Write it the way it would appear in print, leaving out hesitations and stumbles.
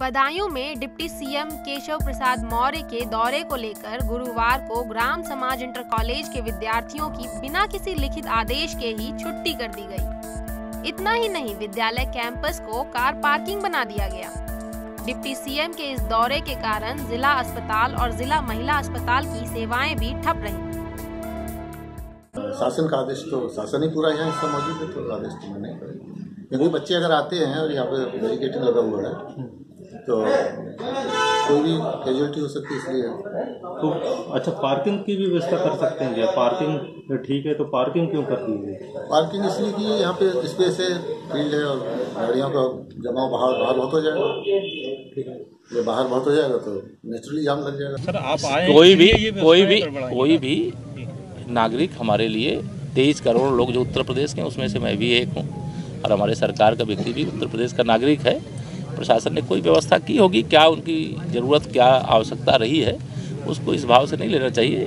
बदायूं में deputy CM Keshav Prasad Maurya के दौरे को लेकर गुरुवार को ग्राम समाज इंटर कॉलेज के विद्यार्थियों की बिना किसी लिखित आदेश के ही छुट्टी कर दी गई। इतना ही नहीं, विद्यालय कैंपस को कार पार्किंग बना दिया गया। डिप्टी सीएम के इस दौरे के कारण जिला अस्पताल और जिला महिला अस्पताल की सेवाएं भी ठप रही। शासन का आदेश तो शासन ही पूरा यहाँ इसका मौजूद है, तो आदेश तो मैंने क्योंकि बच्चे अगर आते हैं और यहाँ पे बैरिकेटिंग लगा हुआ है तो कोई भी कैजुअलिटी हो सकती है, इसलिए तो अच्छा पार्किंग की भी व्यवस्था कर सकते हैं क्या? पार्किंग ठीक है तो पार्किंग क्यों कर दी है? पार्किंग इसलिए कि यहाँ पे स्पेस है, फील्ड है और गाड़ियों का जमाव बाहर बहुत हो जाएगा। ठीक है, ये बाहर बहुत हो जाएगा तो नेचुरली जाम लग जाएगा। सर आप आए, कोई भी नागरिक हमारे लिए 23 करोड़ लोग जो उत्तर प्रदेश के हैं उसमें से मैं भी एक हूँ और हमारे सरकार का व्यक्ति भी उत्तर प्रदेश का नागरिक है। प्रशासन ने कोई व्यवस्था की होगी, क्या उनकी ज़रूरत क्या आवश्यकता रही है उसको इस भाव से नहीं लेना चाहिए।